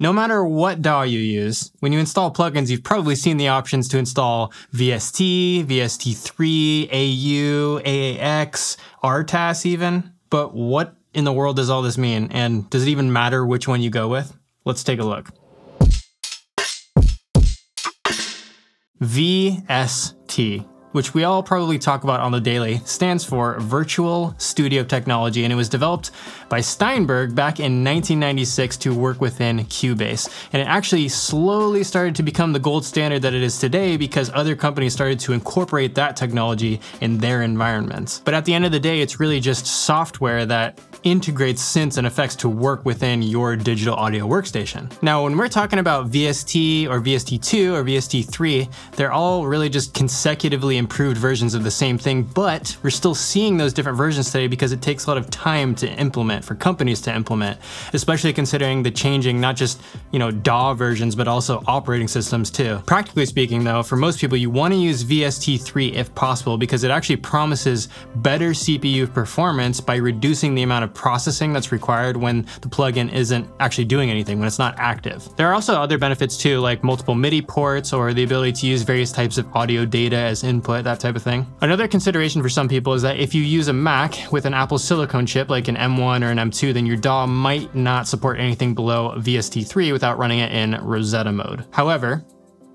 No matter what DAW you use, when you install plugins, you've probably seen the options to install VST, VST3, AU, AAX, RTAS even. But what in the world does all this mean? And does it even matter which one you go with? Let's take a look. VST, which we all probably talk about on the daily, stands for Virtual Studio Technology, and it was developed by Steinberg back in 1996 to work within Cubase. And it actually slowly started to become the gold standard that it is today because other companies started to incorporate that technology in their environments. But at the end of the day, it's really just software that integrates synths and effects to work within your digital audio workstation. Now, when we're talking about VST or VST2 or VST3, they're all really just consecutively improved versions of the same thing, but we're still seeing those different versions today because it takes a lot of time to implement, for companies to implement, especially considering the changing, not just, DAW versions, but also operating systems too. Practically speaking though, for most people, you want to use VST3 if possible, because it actually promises better CPU performance by reducing the amount of processing that's required when the plugin isn't actually doing anything, when it's not active. There are also other benefits too, like multiple MIDI ports or the ability to use various types of audio data as input, that type of thing. Another consideration for some people is that if you use a Mac with an Apple silicone chip, like an M1 or an M2, then your DAW might not support anything below VST3 without running it in Rosetta mode. However,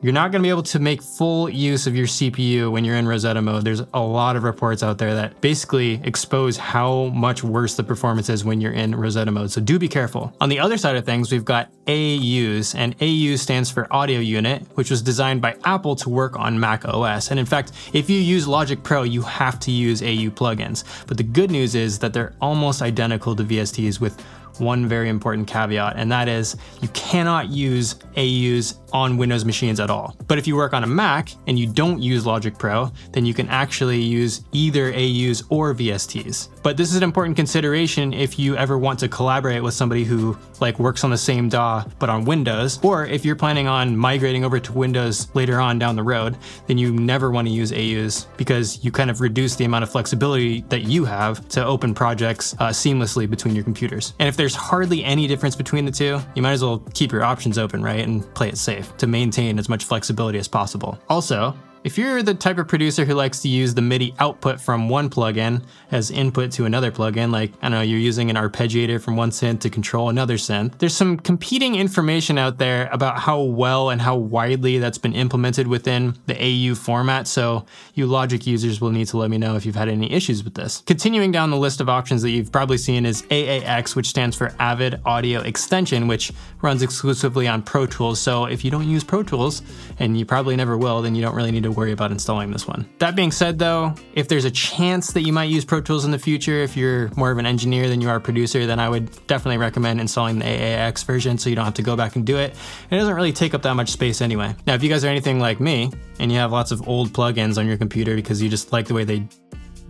you're not going to be able to make full use of your CPU when you're in Rosetta mode. There's a lot of reports out there that basically expose how much worse the performance is when you're in Rosetta mode, so do be careful. On the other side of things, we've got AUs, and AU stands for Audio Unit, which was designed by Apple to work on Mac OS. And in fact, if you use Logic Pro, you have to use AU plugins. But the good news is that they're almost identical to VSTs with one very important caveat, and that is you cannot use AUs on Windows machines at all. But if you work on a Mac and you don't use Logic Pro, then you can actually use either AUs or VSTs. But this is an important consideration if you ever want to collaborate with somebody who works on the same DAW but on Windows, or if you're planning on migrating over to Windows later on down the road, then you never want to use AUs because you kind of reduce the amount of flexibility that you have to open projects seamlessly between your computers. And if there's hardly any difference between the two, you might as well keep your options open, right? And play it safe to maintain as much flexibility as possible. Also, if you're the type of producer who likes to use the MIDI output from one plugin as input to another plugin, like, I don't know, you're using an arpeggiator from one synth to control another synth, there's some competing information out there about how well and how widely that's been implemented within the AU format, so you Logic users will need to let me know if you've had any issues with this. Continuing down the list of options that you've probably seen is AAX, which stands for Avid Audio Extension, which runs exclusively on Pro Tools, so if you don't use Pro Tools, and you probably never will, then you don't really need to worry about installing this one. That being said though, if there's a chance that you might use Pro Tools in the future, if you're more of an engineer than you are a producer, then I would definitely recommend installing the AAX version so you don't have to go back and do it. It doesn't really take up that much space anyway. Now, if you guys are anything like me and you have lots of old plugins on your computer because you just like the way they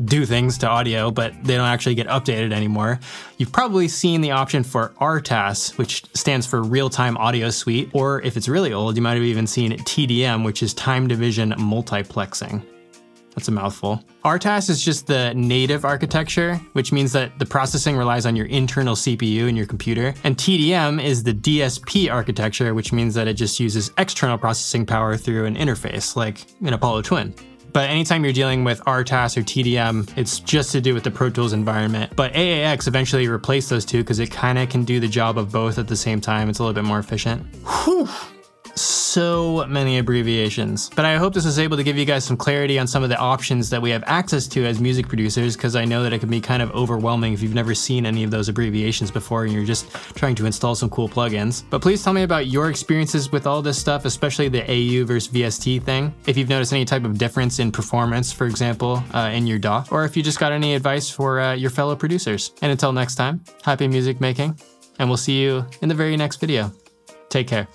do things to audio, but they don't actually get updated anymore, you've probably seen the option for RTAS, which stands for Real-Time Audio Suite, or if it's really old, you might have even seen TDM, which is Time Division Multiplexing. That's a mouthful. RTAS is just the native architecture, which means that the processing relies on your internal CPU in your computer. And TDM is the DSP architecture, which means that it just uses external processing power through an interface, like an Apollo Twin. But anytime you're dealing with RTAS or TDM, it's just to do with the Pro Tools environment. But AAX eventually replaced those two because it kind of can do the job of both at the same time. It's a little bit more efficient. Whew. So many abbreviations. But I hope this was able to give you guys some clarity on some of the options that we have access to as music producers, because I know that it can be kind of overwhelming if you've never seen any of those abbreviations before and you're just trying to install some cool plugins. But please tell me about your experiences with all this stuff, especially the AU versus VST thing. If you've noticed any type of difference in performance, for example, in your DAW, or if you just got any advice for your fellow producers. And until next time, happy music making, and we'll see you in the very next video. Take care.